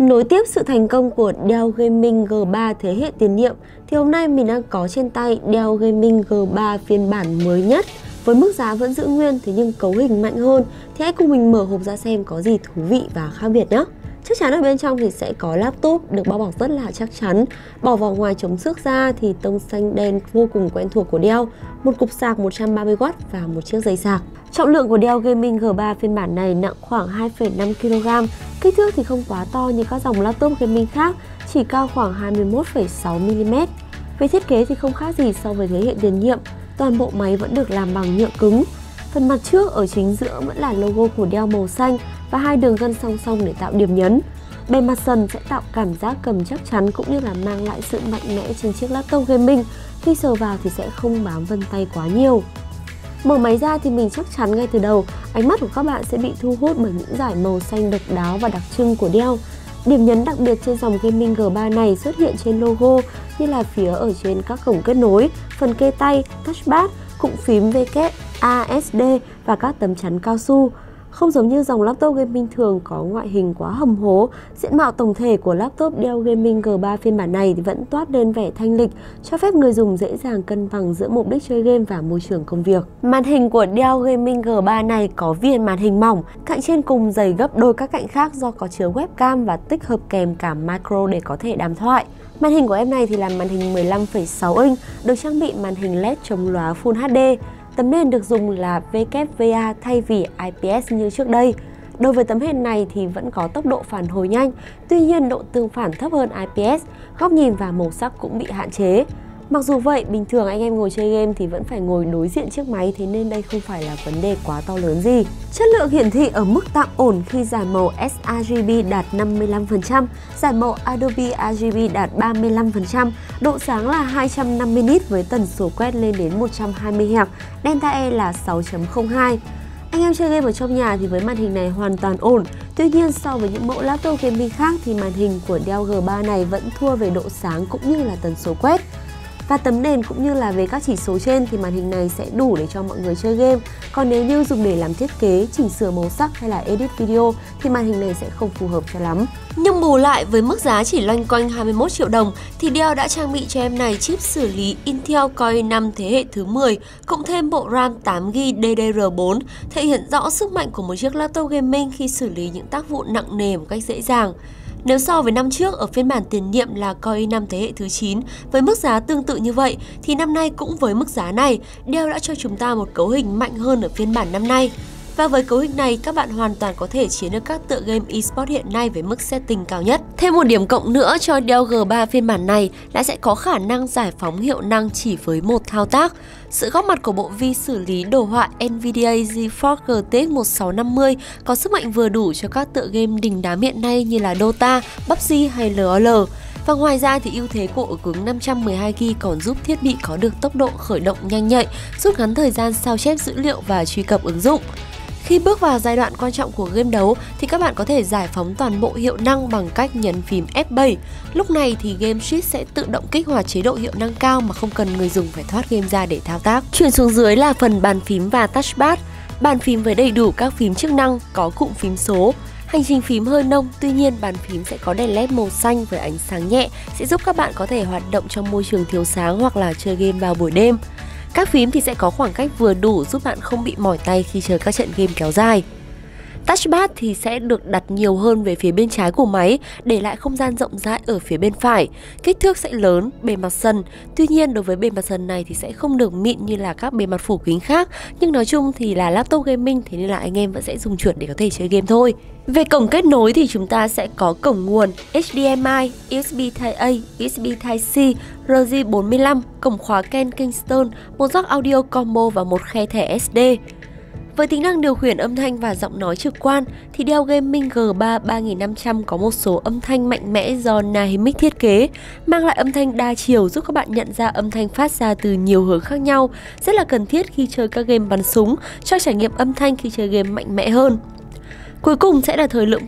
Nối tiếp sự thành công của Dell Gaming G3 thế hệ tiền nhiệm thì hôm nay mình đang có trên tay Dell Gaming G3 phiên bản mới nhất. Với mức giá vẫn giữ nguyên thế nhưng cấu hình mạnh hơn thì hãy cùng mình mở hộp ra xem có gì thú vị và khác biệt nhé. Chắc chắn ở bên trong thì sẽ có laptop được bao bọc rất là chắc chắn. Bỏ vào ngoài chống xước ra thì tông xanh đen vô cùng quen thuộc của Dell, một cục sạc 130W và một chiếc dây sạc. Trọng lượng của Dell Gaming G3 phiên bản này nặng khoảng 2,5 kg. Kích thước thì không quá to như các dòng laptop gaming khác, chỉ cao khoảng 21,6 mm. Về thiết kế thì không khác gì so với thế hệ tiền nhiệm, toàn bộ máy vẫn được làm bằng nhựa cứng. Phần mặt trước ở chính giữa vẫn là logo của Dell màu xanh và hai đường gân song song để tạo điểm nhấn. Bề mặt sần sẽ tạo cảm giác cầm chắc chắn cũng như là mang lại sự mạnh mẽ trên chiếc laptop gaming, khi sờ vào thì sẽ không bám vân tay quá nhiều. Mở máy ra thì mình chắc chắn ngay từ đầu, ánh mắt của các bạn sẽ bị thu hút bởi những dải màu xanh độc đáo và đặc trưng của Dell. Điểm nhấn đặc biệt trên dòng Gaming G3 này xuất hiện trên logo như là phía ở trên các cổng kết nối, phần kê tay, touchpad, cụm phím WASD và các tấm chắn cao su. Không giống như dòng laptop gaming thường có ngoại hình quá hầm hố, diện mạo tổng thể của laptop Dell Gaming G3 phiên bản này thì vẫn toát lên vẻ thanh lịch, cho phép người dùng dễ dàng cân bằng giữa mục đích chơi game và môi trường công việc. Màn hình của Dell Gaming G3 này có viền màn hình mỏng, cạnh trên cùng dày gấp đôi các cạnh khác do có chứa webcam và tích hợp kèm cả micro để có thể đàm thoại. Màn hình của em này thì là màn hình 15,6 inch, được trang bị màn hình LED chống lóa Full HD. Tấm nền được dùng là WVA thay vì IPS như trước đây. Đối với tấm nền này thì vẫn có tốc độ phản hồi nhanh, tuy nhiên độ tương phản thấp hơn IPS, góc nhìn và màu sắc cũng bị hạn chế. Mặc dù vậy, bình thường anh em ngồi chơi game thì vẫn phải ngồi đối diện chiếc máy, thế nên đây không phải là vấn đề quá to lớn gì. Chất lượng hiển thị ở mức tạm ổn khi dải màu sRGB đạt 55%, dải màu Adobe RGB đạt 35%, độ sáng là 250 nits với tần số quét lên đến 120 Hz, Delta E là 6.02. Anh em chơi game ở trong nhà thì với màn hình này hoàn toàn ổn, tuy nhiên so với những mẫu laptop gaming khác thì màn hình của Dell G3 này vẫn thua về độ sáng cũng như là tần số quét. Và tấm nền cũng như là về các chỉ số trên thì màn hình này sẽ đủ để cho mọi người chơi game. Còn nếu như dùng để làm thiết kế, chỉnh sửa màu sắc hay là edit video thì màn hình này sẽ không phù hợp cho lắm. Nhưng bù lại với mức giá chỉ loanh quanh 21 triệu đồng thì Dell đã trang bị cho em này chip xử lý Intel Core i5 thế hệ thứ 10 cộng thêm bộ RAM 8GB DDR4, thể hiện rõ sức mạnh của một chiếc laptop gaming khi xử lý những tác vụ nặng nề một cách dễ dàng. Nếu so với năm trước ở phiên bản tiền nhiệm là Core i5 thế hệ thứ 9 với mức giá tương tự như vậy thì năm nay cũng với mức giá này, Dell đã cho chúng ta một cấu hình mạnh hơn ở phiên bản năm nay. Và với cấu hình này, các bạn hoàn toàn có thể chiến được các tựa game eSports hiện nay với mức setting cao nhất. Thêm một điểm cộng nữa cho Dell G3 phiên bản này là sẽ có khả năng giải phóng hiệu năng chỉ với một thao tác. Sự góp mặt của bộ vi xử lý đồ họa Nvidia GeForce GTX 1650 có sức mạnh vừa đủ cho các tựa game đình đám hiện nay như là Dota, PUBG hay LOL. Và ngoài ra thì ưu thế của ổ cứng 512GB còn giúp thiết bị có được tốc độ khởi động nhanh nhạy, rút ngắn thời gian sao chép dữ liệu và truy cập ứng dụng. Khi bước vào giai đoạn quan trọng của game đấu thì các bạn có thể giải phóng toàn bộ hiệu năng bằng cách nhấn phím F7. Lúc này thì Game Shift sẽ tự động kích hoạt chế độ hiệu năng cao mà không cần người dùng phải thoát game ra để thao tác. Chuyển xuống dưới là phần bàn phím và touchpad. Bàn phím với đầy đủ các phím chức năng, có cụm phím số. Hành trình phím hơi nông, tuy nhiên bàn phím sẽ có đèn LED màu xanh với ánh sáng nhẹ sẽ giúp các bạn có thể hoạt động trong môi trường thiếu sáng hoặc là chơi game vào buổi đêm. Các phím thì sẽ có khoảng cách vừa đủ giúp bạn không bị mỏi tay khi chơi các trận game kéo dài. Touchpad thì sẽ được đặt nhiều hơn về phía bên trái của máy, để lại không gian rộng rãi ở phía bên phải. Kích thước sẽ lớn, bề mặt sần. Tuy nhiên đối với bề mặt sần này thì sẽ không được mịn như là các bề mặt phủ kính khác. Nhưng nói chung thì là laptop gaming, thế nên là anh em vẫn sẽ dùng chuột để có thể chơi game thôi. Về cổng kết nối thì chúng ta sẽ có cổng nguồn HDMI, USB Type-A, USB Type-C, RJ45, cổng khóa Ken Kingston, một jack audio combo và một khe thẻ SD. Với tính năng điều khiển âm thanh và giọng nói trực quan thì Dell Gaming G3 3500 có một số âm thanh mạnh mẽ do Nahimic thiết kế, mang lại âm thanh đa chiều giúp các bạn nhận ra âm thanh phát ra từ nhiều hướng khác nhau, rất là cần thiết khi chơi các game bắn súng, cho trải nghiệm âm thanh khi chơi game mạnh mẽ hơn. Cuối cùng sẽ là thời lượng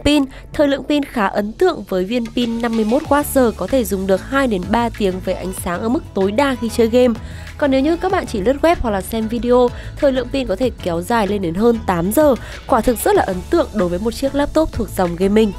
pin khá ấn tượng với viên pin 51Wh có thể dùng được 2 đến 3 tiếng với ánh sáng ở mức tối đa khi chơi game. Còn nếu như các bạn chỉ lướt web hoặc là xem video, thời lượng pin có thể kéo dài lên đến hơn 8 giờ, quả thực rất là ấn tượng đối với một chiếc laptop thuộc dòng gaming.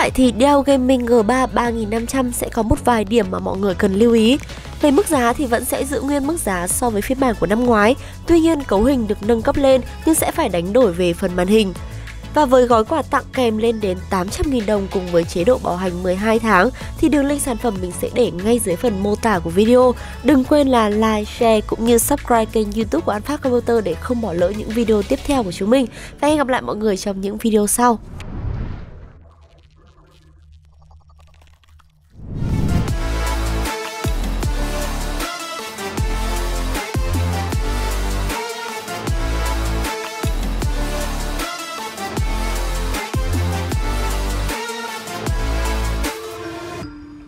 tại thì Dell Gaming G3 3500 sẽ có một vài điểm mà mọi người cần lưu ý. Về mức giá thì vẫn sẽ giữ nguyên mức giá so với phiên bản của năm ngoái, tuy nhiên cấu hình được nâng cấp lên nhưng sẽ phải đánh đổi về phần màn hình. Và với gói quà tặng kèm lên đến 800.000 đồng cùng với chế độ bảo hành 12 tháng thì đường link sản phẩm mình sẽ để ngay dưới phần mô tả của video. Đừng quên là like, share cũng như subscribe kênh YouTube của An Phát Computer để không bỏ lỡ những video tiếp theo của chúng mình. Và hẹn gặp lại mọi người trong những video sau.